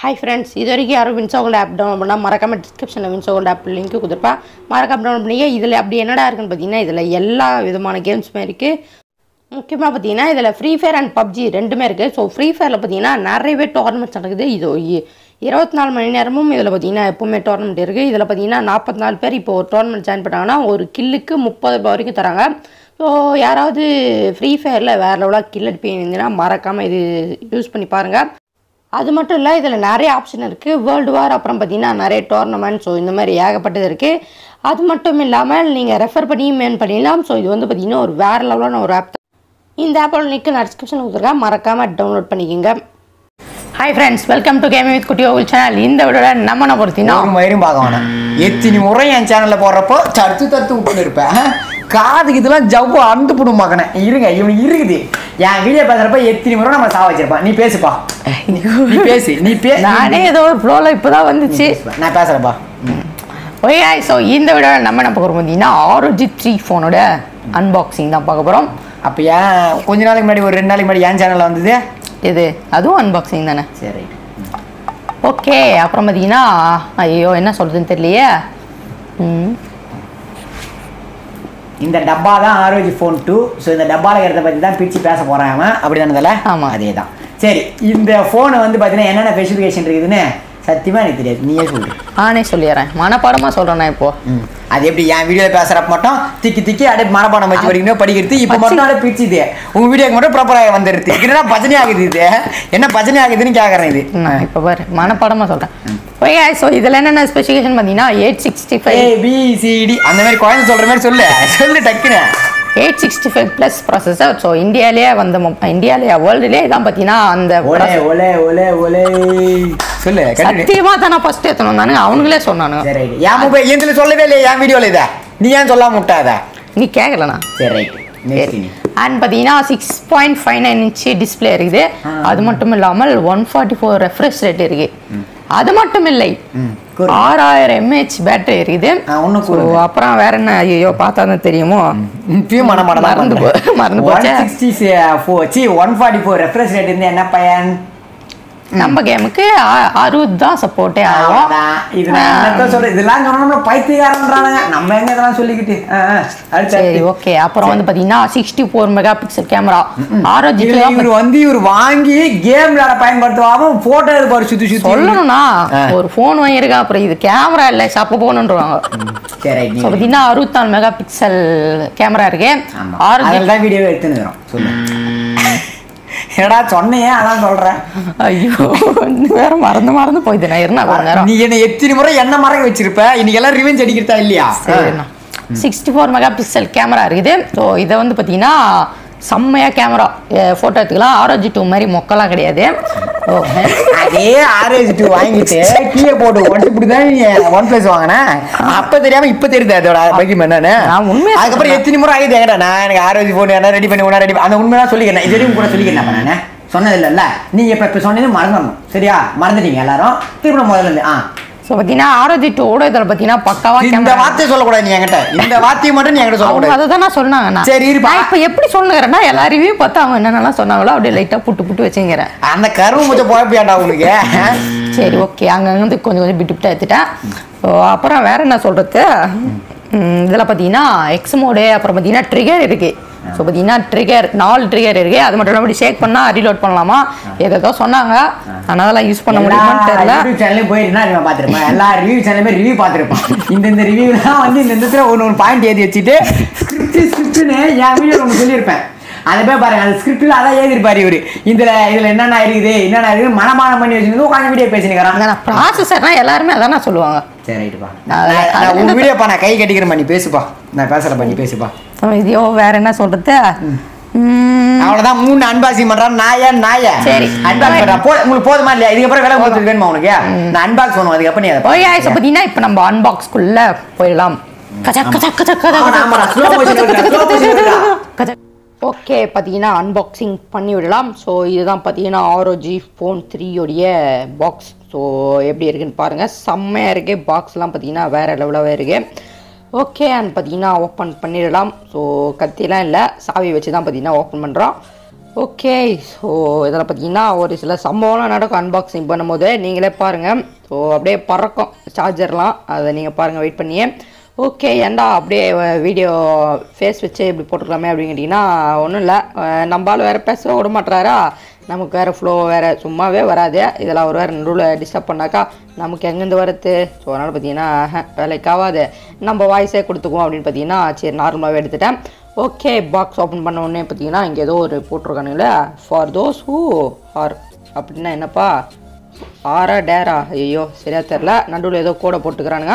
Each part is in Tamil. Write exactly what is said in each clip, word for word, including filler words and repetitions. Hi friends, this is the Winsogle app download panna description la Winsogle app link kudupa maraka download panninga idhila appdi enna da irukku pathina idhila ella vidhamaana games me irukku முக்கியமா பாத்தீனா இதல Free Fire and P U B G ரெண்டுமே இருக்கு. சோ Free Fire ல பாத்தீனா நிறையவே டோர்னமெண்ட்ஸ் நடக்குது. இது இருபத்தி நாலு மணி நேரமும் இதல பாத்தீனா எப்பவுமே டோர்னமெண்ட் இருக்கு. இதல பாத்தீனா நாற்பத்தி நாலு பேர் இப்போ டோர்னமெண்ட் ஜாயின் பண்ணாங்கன்னா ஒரு கில்லுக்கு முப்பது ரூபாய் வரைக்கும் தராங்க. சோ யாராவது Free Fire ல வேற லெவலா கில் அடிப்பீங்கன்னா மறக்காம இது யூஸ் பண்ணி பாருங்க. அது மட்டும் இல்ல இதல நிறைய ஆப்ஷன் இருக்கு. வேர்ல்ட் வார் அப்புறம் பாத்தீனா நிறைய டோர்னமெண்ட் சோ இந்த மாதிரி ஏகப்பட்டது இருக்கு. அது மட்டும் இல்லாம நீங்க ரெஃபர் பண்ணி மேன் பண்ணிடலாம். சோ இது வந்து பாத்தீனா ஒரு வேற லெவலான ஒரு ஆப். இந்த ஆப்போட லிங்க் நான் டிஸ்கிரிப்ஷன்ல கொடுத்துறேன், மறக்காம டவுன்லோட் பண்ணிக்கங்க. Hi friends, welcome to gaming with குட்டி கோகுல் சேனல். இந்த வீடியோல நம்ம என்ன பார்த்தினா ஒரு மயிரும் பார்க்கவானே எத்தனை முறை என் சேனல்ல போறப்போ சத்து தத்து விட்டுட்டு இருப்பேன். காதுக்கு இதெல்லாம் ஜவ்வு அந்து புடும் மகனே. இருங்க இவனுக்கு இருக்குது என் வீடியோ பார்க்குறப்ப எத்தனை முறை நம்ம சாவ வச்சிருப்பா. நீ பேசுப்பா, நீ பேசு, நீ பேசு. நானே ஏதோ ஒரு ஃப்ளோல இப்பதான் வந்துச்சு, நான் பேசுறேன்ப்பா. ஓகே गाइस, சோ இந்த வீடியோல நம்ம என்ன பார்க்க போறோம் நீனா R O G three ஃபோனோட unboxing தான் பார்க்க போறோம். அப்ப ஏன் கொஞ்ச நாளைக்கு முன்னாடி ஒரு ரெண்டு நாளைக்கு முன்னாடி என் சேனல்ல வந்தது இது, அதுவும் அன்பாக்சிங் தானே. சரி ஓகே. அப்புறம் பாத்தீங்கன்னா ஐயோ என்ன சொல்றதுன்னு தெரியலையே. இந்த டப்பா தான் R O G Phone two. So இந்த டப்பாவில் இருக்கிறத பற்றி தான் பிரித்து பேச போகிறேன் அவன், அப்படி தானதில்ல? ஆமாம் அதே தான். சரி இந்த ஃபோனை வந்து பார்த்தீங்கன்னா என்னென்ன ஸ்பெசிஃபிகேஷன் இருக்குதுன்னு சத்தியமாக எனக்கு தெரியாது, நீயே சொல்லு. ஆனே சொல்லிடுறேன், மனப்பாடமாக சொல்கிறேன். இப்போது அது எப்படி என் வீடியோ பேசுகிறப்ப மட்டும் திக்கி திக்கி அப்படியே மனப்பாடம் வச்சு படிக்கணும் படிக்கிறது. இப்போ மட்டும் அப்படியே பிரிச்சுது உங்கள் வீடியோக்கு மட்டும் ப்ராப்பராக வந்துடுது. இதுனா பஜனை ஆகுது, இது என்ன பஜனை ஆகுதுன்னு கேட்குறேன். இது நான் இப்போ பாரு மனப்பாடமாக சொல்கிறேன். ஓகே ஸோ இதில் என்னென்ன ஸ்பெசிஃபிகேஷன் பார்த்தீங்கன்னா எயிட் சிக்ஸ்டி ஃபைவ் ஏபிசிடி அந்த மாதிரி குழந்தை சொல்கிற மாதிரி சொல்லு சொல்லு டக்குன்னு. Eight sixty five plus processor. So இந்தியாவிலேயே வந்த இந்தியாவிலேயே வேர்ல்டுலேயே இதான் பார்த்தீங்கன்னா அந்த ஒலே ஒலே ஒலே ஒலே சொல்லு சத்தியமாக தானே ஃபஸ்ட்டு ஏற்றணும் தானே அவனுங்களே சொன்னானு. சரி என் மொபைல் எந்தில் சொல்லவே இல்லையே என் வீடியோவில் இதை, நீ ஏன் சொல்லாம விட்டாத, நீ கேட்கலண்ணா. சரி அண்ட் பார்த்தீங்கன்னா six point five nine inch display இருக்குது. அது மட்டும் இல்லாமல் one forty four refresh rate இருக்குது. அது மட்டும் இல்லை ஆறாயிரம் எம்ஏஹெச் பேட்டரி இருக்குது. அப்புறம் வேற என்ன ஐயோ பார்த்தா தெரியுமோ மறந்து மறந்து போச்சு. என்ன பையன் நம்ம கேமுக்கு அறுபது தான் சப்போர்ட்டே ஆகும். சரி ஓகே. அப்புறம் வந்து பாத்தீங்கன்னா sixty four mega pixel camera ஆரோக்கியம் வந்து இவர் வாங்கி கேம் விளையாட பயன்படுத்துவாங்க. போட்டோ சுத்தி சுத்தி சொல்லணும்னா ஒரு போன் வாங்கியிருக்கா, அப்புறம் இது கேமரா இல்லை சப்ப போகணுன்றவாங்க. பாத்தீங்கன்னா அறுபத்தி நாலு மெகா பிக்சல் கேமரா இருக்கு. ஆரோக்கியம் வீடியோ எடுத்துன்னு என்னடா சொன்னையே அதான் சொல்றேன். ஐயோ வேற மறந்து மறந்து போயிட்டு நான் இருந்தா நீ என்ன எத்தனை முறை என்ன மறக்க வச்சிருப்ப. இன்னைக்கு எல்லாம் ரிவெஞ்ச் அடிக்கிறதா இல்லையா? Sixty four mega pixel camera இருக்குது. ஸோ இதை வந்து பார்த்தீங்கன்னா செம்மையா கேமரா போட்டோ எடுத்துக்கலாம். R O G டூ மாதிரி மொக்கலாம் கிடையாது. அதே R O G டூ வாங்கிட்டு கீழே போட்டு ஒன்று இப்படிதான் ஒன் பிளஸ் வாங்கினேன். அப்ப தெரியாம இப்ப தெரியுது அதோட பைக்கு என்னன்னு. அதுக்கப்புறம் எத்தனை முறை ஆகி தேங்கடா நான் எனக்கு R O G போன் என்ன ரெடி பண்ணி ஒன்னா ரெடி அந்த உண்மைதான் சொல்லிக்கிறேன். இதுவரையும் கூட சொல்லிக்கிறேன் நானே சொன்னது இல்லைல்ல. நீங்க இப்ப இப்ப சொன்னது மறந்துடணும், சரியா? மறந்துட்டீங்க எல்லாரும் திரும்ப முதல்ல இருந்து. ஆ சோ பாத்தீனா R O G டூ ஓட இதல பாத்தீனா பக்காவா கேமரா. இந்த வார்த்தை சொல்ல கூடாது நீ என்கிட்ட, இந்த வார்த்தை மட்டும் நீ என்கிட்ட சொல்ல கூடாது. அத தான் சொன்னாங்க நான். சரி இருப்பா இப்போ எப்படி சொல்லுறேன்னா எல்லா ரிவ்யூ பார்த்தா அவங்க என்னன்னா சொன்னாங்களோ அப்படியே லைட்டா புட்டு புட்டு வச்சிங்கற அந்த கருவு கொஞ்சம் போய்ப்பியாடா உங்களுக்கு. சரி ஓகே. அங்க வந்து கொஞ்சம் கொஞ்சம் பிட்டு பிட்டு எடுத்துட்டேன். அப்புறம் வேற என்ன சொல்றது இதல பாத்தீனா எக்ஸ் மோட் அப்புறம் பாத்தீனா ட்ரிகர் இருக்கு. சோ பாத்தீனா ட்ரிகர் நாலு ட்ரிகர் இருக்கு. அது மட்டும் நம்ம ஷேக் பண்ணா ரீலோட் பண்ணலாமா ஏதோ சொன்னாங்க. அதெல்லாம் யூஸ் பண்ண முடியுமான்னு தெரியல. யூடியூப் சேனல்ல போயிடுனா நீங்க பாத்துறீங்க எல்லா ரிவ்யூ சேனலுமே ரிவ்யூ பாத்துறீங்க. இந்த இந்த ரிவ்யூல வந்து இந்த இந்த ஒரு ஒரு பாயிண்ட் ஏத்தி வச்சிட்டு ஸ்கிரிப்ட் ஸ்கிரிப்ட்னே நான் வீடியோ உங்களுக்கு சொல்லி இருப்பேன். அதை போய் பாருங்க, அந்த ஸ்கிரிப்ட்ல அதான் எழுதி இருப்பாரு இவரு. இதுல இதுல என்னென்ன இருக்குது என்னென்ன இருக்குது மனமானம் பண்ணி வச்சிருந்தது உட்காந்து வீடியோ பேசினுக்கிறான். ப்ராசஸர்னா எல்லாருமே அதான சொல்லுவாங்க. சரி ரைட்டுப்பா, நான் உங்க வீடியோப்பா நான் கை கட்டிக்கிற பண்ணி பேசுப்பா, நான் பேசல பண்ணி பேசுப்பா. ஐயோ வேற என்ன சொல்றது அவ்வளவுதான். மூணு அன்பாக்சிங் பண்றான் நாயா நாயா. சரி அன்பாக்ஸ் பண்றா போ. உங்களுக்கு போதுமா இல்லையா? இதுக்கப்புறம் வேலை உங்களுக்கு வேணுமா உனக்கு? நான் அன்பாக்ஸ் பண்ணுவோம் அதுக்கப்புறம் நீ அதை போய் ஆயிடுச்சு. பார்த்தீங்கன்னா இப்போ நம்ம அன்பாக்ஸ்குள்ள போயிடலாம். ஓகே பார்த்தீங்கன்னா அன்பாக்சிங் பண்ணி விடலாம். ஸோ இதுதான் பார்த்தீங்கன்னா R O G Phone three உடைய பாக்ஸ். ஸோ எப்படி இருக்குன்னு பாருங்கள், செம்மையாக இருக்குது. பாக்ஸ்லாம் பார்த்தீங்கன்னா வேறு லெவலாகவே இருக்குது. ஓகே அண்ட் பார்த்தீங்கன்னா ஓப்பன் பண்ணிடலாம். ஸோ கத்திலாம் இல்லை, சாவி வச்சு தான் பார்த்தீங்கன்னா ஓப்பன் பண்ணுறோம். ஓகே ஸோ இதெல்லாம் பார்த்தீங்கன்னா ஒரு சில சம்பவம்லாம் நடக்கும் அன்பாக்சிங் பண்ணும் போது, நீங்களே பாருங்கள். ஸோ அப்படியே பறக்கும் சார்ஜர்லாம், அதை நீங்கள் பாருங்கள் வெயிட் பண்ணியே. ஓகே ஏண்டா அப்படியே வீடியோ ஃபேஸ் வச்சு இப்படி போட்டுக்கலாமே அப்படின்னு கேட்டிங்கன்னா ஒன்றும் இல்லை, நம்மளால் வேறு பேச விட மாட்டுறாரா, நமக்கு வேறு ஃப்ளோ வேறு சும்மாவே வராது. இதெல்லாம் ஒரு வேறு நடுவில் டிஸ்டர்ப் பண்ணாக்கா நமக்கு எங்கேருந்து வருது. ஸோ அதனால் பார்த்தீங்கன்னா வேலைக்காகாது, நம்ம வாய்ஸே கொடுத்துக்குவோம் அப்படின்னு பார்த்தீங்கன்னா சரி நார்மலாகவே எடுத்துட்டேன். ஓகே பாக்ஸ் ஓப்பன் பண்ண உடனே பார்த்தீங்கன்னா இங்கே ஏதோ ஒரு போட்டிருக்கானுங்களே, ஃபார் தோஸ் ஹூ ஆர் அப்படின்னா என்னப்பா ஆரா டேரா, ஐயோ சரியா தெரில, நடுவில் ஏதோ கூட போட்டுக்கிறானுங்க.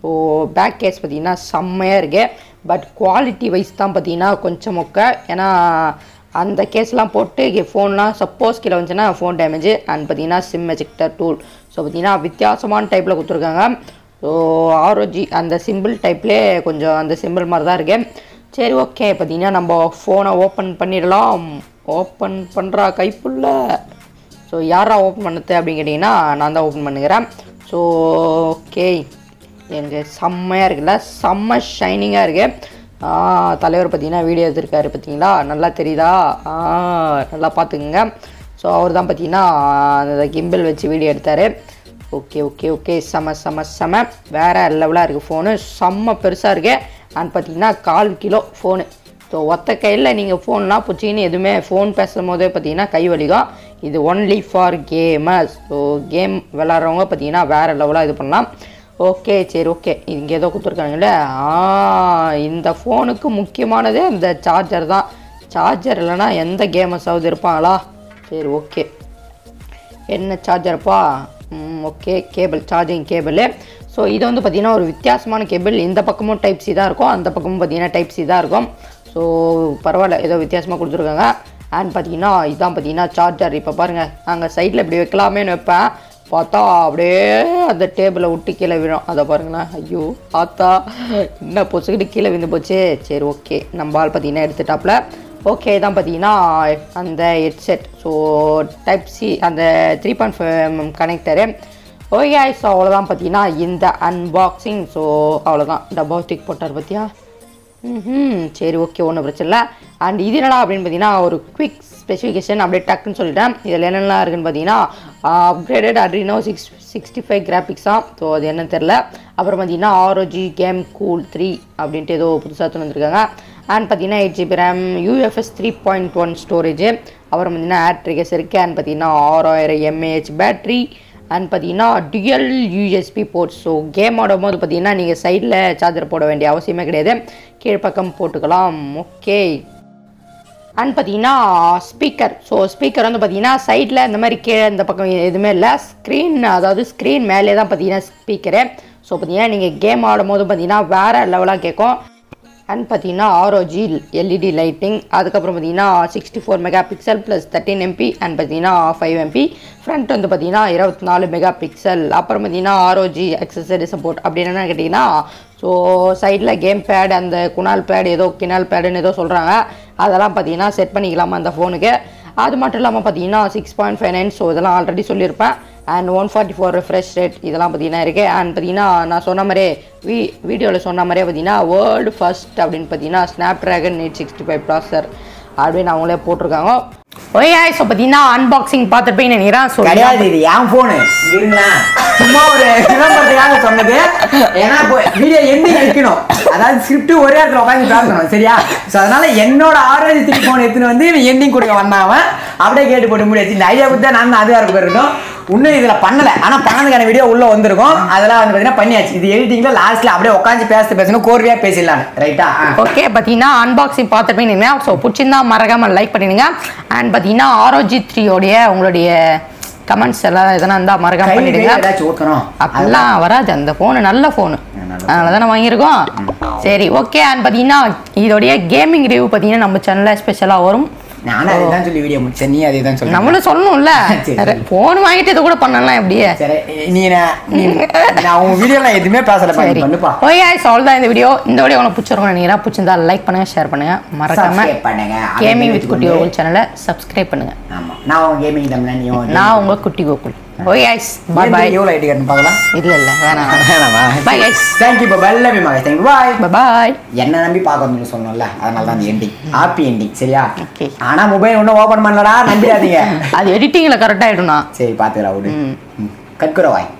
ஸோ பேக் கேஸ் பார்த்தீங்கன்னா செம்மையாக இருக்குது, பட் குவாலிட்டி வைஸ் தான் பார்த்தீங்கன்னா கொஞ்சம் மொக்க, ஏன்னா அந்த கேஸ்லாம் போட்டு ஃபோன்லாம் சப்போஸ் கீழே வந்துச்சுன்னா ஃபோன் டேமேஜ் அண்ட் பார்த்தீங்கன்னா சிம் எஜெக்டர் டூல். ஸோ பார்த்தீங்கன்னா வித்தியாசமான டைப்பில் கொடுத்துருக்காங்க. ஸோ ஆர் ஓ ஜி அந்த சிம்பிள் டைப்லேயே கொஞ்சம் அந்த சிம்பிள் மாதிரி தான் இருக்குது. சரி ஓகே பார்த்தீங்கன்னா நம்ம ஃபோனை ஓப்பன் பண்ணிடலாம். ஓப்பன் பண்ணுறா கைப்புள்ள, ஸோ யாரா ஓப்பன் பண்ணுறது அப்படின்னு கேட்டிங்கன்னா நான் தான் ஓப்பன் பண்ணுகிறேன். ஸோ ஓகே எனக்கு செம்மையாக இருக்குல்ல, செம்ம ஷைனிங்காக இருக்குது. தலைவர் பார்த்தீங்கன்னா வீடியோ எடுத்துருக்காரு பார்த்தீங்களா, நல்லா தெரியுதா, நல்லா பார்த்துக்குங்க. ஸோ அவர் தான் பார்த்தீங்கன்னா அந்த கிம்பிள் வச்சு வீடியோ எடுத்தார். ஓகே ஓகே ஓகே செம செம செம வேறு லெவலாக இருக்குது ஃபோனு, செம்ம பெருசாக இருக்குது. அண்ட் பார்த்தீங்கன்னா கால் கிலோ ஃபோனு, ஸோ ஒத்த கையில் நீங்கள் ஃபோன்லாம் பிடிச்சின்னு எதுவுமே ஃபோன் பேசும் போதே பார்த்தீங்கன்னா கை வலிக்கும். இது only for gamers, so game விளாட்றவங்க பார்த்தீங்கன்னா வேறு லெவலாக இது பண்ணலாம். ஓகே சரி ஓகே இங்கே ஏதோ கொடுத்துருக்காங்களே, இந்த ஃபோனுக்கு முக்கியமானதே இந்த சார்ஜர் தான், சார்ஜர் இல்லைனா எந்த கேமர்ஸாவது இருப்பாங்களா. சரி ஓகே என்ன சார்ஜர்ப்பா, okay cable, charging cable. So இது வந்து பார்த்திங்கன்னா ஒரு வித்தியாசமான கேபிள், இந்த பக்கமும் டைப் சி தான் இருக்கும், அந்த பக்கமும் பார்த்திங்கன்னா டைப் சி தான் இருக்கும். ஸோ பரவாயில்ல ஏதோ வித்தியாசமாக கொடுத்துருக்காங்க. அண்ட் பார்த்திங்கன்னா இதுதான் பார்த்திங்கன்னா சார்ஜர், இப்போ பாருங்கள் நாங்கள் சைடில் இப்படி வைக்கலாமேன்னு வைப்பேன், பார்த்தா அப்படியே அந்த டேபிளை விட்டு கீழே விழும். அதை பாருங்கண்ணா, ஐயோ பார்த்தா என்ன பொசுக்கிட்டு கீழே விழுந்து போச்சு. சரி ஓகே நம்ம ஆள் பார்த்திங்கன்னா எடுத்துட்டாப்பில். ஓகே இதான் பார்த்தீங்கன்னா அந்த ஹெட்செட், ஸோ டைப் சி அந்த three point five mm connector. Okay so அவ்வளோதான் பார்த்தீங்கன்னா இந்த அன்பாக்சிங். ஸோ அவ்வளோதான், டப்பா தூக்கி போட்டார் பார்த்தியா, ம் சரி ஓகே ஒன்றும் பிரச்சனை இல்லை. அண்ட் இது என்னடா அப்படின்னு பார்த்தீங்கன்னா ஒரு குவிக் ஸ்பெசிஃபிகேஷன் அப்படியே டக்குன்னு சொல்லிட்டேன். இதில் என்னென்னலாம் இருக்குதுன்னு பார்த்தீங்கன்னா upgraded Adreno six sixty five கிராஃபிக்ஸாக, ஸோ அது என்னன்னு தெரில. அப்புறம் பார்த்தீங்கன்னா R O G game cool three அப்படின்ட்டு ஏதோ புதுசாக தூண்டு வந்துருக்காங்க. அண்ட் பார்த்தீங்கன்னா eight GB RAM, UFS three point one storage, அப்புறம் பார்த்தீங்கன்னா ஆட்ரிகஸ் இருக்குது. அண்ட் பார்த்தீங்கன்னா ஆறாயிரம் எம்ஏஹெச் பேட்ரி. அண்ட் பார்த்தீங்கன்னா dual USB ports, so game ஆடும் போது பார்த்தீங்கன்னா நீங்கள் சைடில் சார்ஜர் போட வேண்டிய அவசியமே கிடையாது, கீழ்ப்பக்கம் போட்டுக்கலாம். ஓகே அண்ட் பார்த்தீங்கன்னா ஸ்பீக்கர், ஸோ ஸ்பீக்கர் வந்து பார்த்தீங்கன்னா சைடில் இந்த மாதிரி கீழே இந்த பக்கம் எதுவுமே இல்லை, ஸ்க்ரீன் அதாவது ஸ்க்ரீன் மேலே தான் பார்த்தீங்கன்னா ஸ்பீக்கரு. ஸோ பார்த்தீங்கன்னா நீங்கள் கேம் ஆடும் போது பார்த்தீங்கன்னா வேறு லெவலாக கேட்கும். அண்ட் பார்த்தீங்கன்னா R O G LED lighting. அதுக்கப்புறம் பார்த்தீங்கன்னா sixty four mega pixel plus thirteen MP. And பார்த்தீங்கன்னா ஃபைவ் எம்பி ஃப்ரண்ட் வந்து பார்த்தீங்கன்னா இருபத்தி நாலு மெகா பிக்சல். அப்புறம் பார்த்தீங்கன்னா R O G accessory support அப்படின்னா கேட்டிங்கன்னா, ஸோ சைடில் கேம் பேட், அந்த குணால் பேடு ஏதோ கிணால் பேடுன்னு ஏதோ சொல்கிறாங்க, அதெல்லாம் பார்த்தீங்கன்னா செட் பண்ணிக்கலாமா அந்த ஃபோனுக்கு. அது மட்டும் இல்லாமல் பார்த்தீங்கன்னா six point five nine so இதெல்லாம் ஆல்ரெடி சொல்லியிருப்பேன். And one forty four refresh rate இதெல்லாம் பார்த்தீங்கன்னா இருக்குது. அண்ட் பார்த்தீங்கன்னா நான் சொன்ன மாதிரியே வீ வீடியோவில் சொன்ன மாதிரியே பார்த்தீங்கன்னா வேர்ல்டு ஃபர்ஸ்ட் அப்படின்னு பார்த்தீங்கன்னா ஸ்னாப்ட்ராகன் எயிட் சிக்ஸ்டி ஃபைவ் ப்ராசர் அப்படின்னு அவங்களே போட்டிருக்காங்க. ஓகே ஸோ பார்த்தீங்கன்னா அன்பாக்சிங் பார்த்துருப்பீங்கன்னு நினைக்கிறேன். ஸோ கிடையாது இது என் ஃபோனு இல்லைங்களா, சும்மா ஒரு விளம்பரத்துக்காக சொன்னது, ஏன்னா இப்போ வீடியோ எண்ணி வைக்கணும், அதாவது ஸ்கிரிப்ட் ஒரே இடத்துல உட்காந்து பார்க்கணும் சரியா. ஸோ அதனால என்னோட ஆர்வம் திருப்பி ஃபோன் எடுத்துன்னு வந்து எண்ணிங் கொடுக்க வந்தாவன் அப்படியே கேட்டு போட்டு முடியாது. இந்த ஐடியா பற்றி தான் நான் அதுவாக இருக்க இருக்கணும், இன்னும் இதில் பண்ணலை, ஆனால் பண்ணதுக்கான வீடியோ உள்ளே வந்திருக்கும், அதெல்லாம் வந்து பார்த்தீங்கன்னா பண்ணியாச்சு. இது எடிட்டிங்கில் லாஸ்ட்டில் அப்படியே உட்காந்து பேச பேசணும், கோர்வையாக பேசிடலான்னு ரைட்டா. ஓகே பார்த்தீங்கன்னா அன்பாக்சிங் பார்த்துட்டு நினைக்கிறேன். ஸோ பிடிச்சிருந்தா மறக்காமல் லைக் பண்ணிடுங்க. அண்ட் பார்த்தீங்கன்னா ஆர் ஓ ஜி த்ரீயோடைய உங்களுடைய கமெண்ட்ஸ் எல்லாம் எதனா இருந்தால் மறக்காம பண்ணிடுங்க. அப்படிலாம் வராது, அந்த ஃபோனு நல்ல ஃபோனு, அதனால தானே வாங்கியிருக்கோம். சரி ஓகே அண்ட் பார்த்தீங்கன்னா இதோடைய கேமிங் ரிவ்யூ பார்த்தீங்கன்னா நம்ம சேனலில் ஸ்பெஷலாக வரும். நானும் அதை தான் சொல்லி வீடியோ முடிச்சேன், நீ அதே தான் சொல்ல. நம்மளும் சொல்லணும்ல, போன் வாங்கிட்டு இதை கூட பண்ணலாம். அப்படியே சரி, நீ நான் உங்க வீடியோலாம் எதுவுமே பேசல பண்ணுப்பா. ஓகே காய்ஸ், அவ்வளோதான் இந்த வீடியோ. இந்த வீடியோ உங்களுக்கு பிடிச்சிருக்கோம் நினைக்கிறேன். பிடிச்சிருந்தா லைக் பண்ணுங்க, ஷேர் பண்ணுங்க, மறக்காம கேமிங் வித் குட்டி கோகுல் சேனலை சப்ஸ்கிரைப் பண்ணுங்க. ஆமாம், நான் உங்க கேமிங் தமிழன், நீ நான் உங்க குட்டி Gokul. Okay guys, bye bye. You light கட்டணும் பார்க்கலாம். இல்ல இல்ல வேணாம் வேணாம். Bye guys, thank you. Bye love you my guys, thank you. Bye bye bye. என்ன நம்பி பாக்கணும்னு சொன்னேன்ல, அதனால தான் எண்டிங் ஹாப்பி எண்டிங். சரியா? ஓகே. ஆனா மொபைல் இன்னும் ஓபன் பண்ணலடா, நம்பிடாதீங்க. அது எடிட்டிங்ல கரெக்ட்டா ஆயிடும்னா. சரி பாத்துக்கறா. ஓடு கட் கரவாய்.